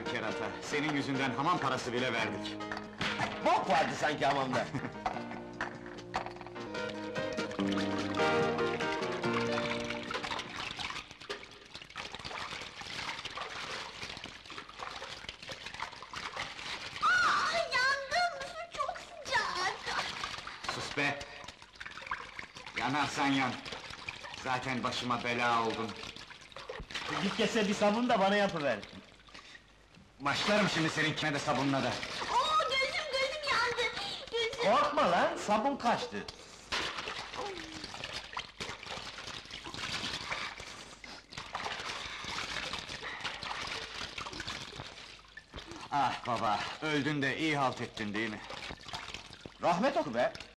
Ulan kerata, senin yüzünden hamam parası bile verdik. Bok vardı sanki hamamda! Yanarsan yan! Zaten başıma bela oldun. Bir kese bir sabun da bana yapıver. Başlarım şimdi seninkine de sabunla da. Oo, gözüm yandı! Gözüm... Korkma lan, sabun kaçtı. Ah baba, öldün de iyi halt ettin değil mi? Rahmet oku be!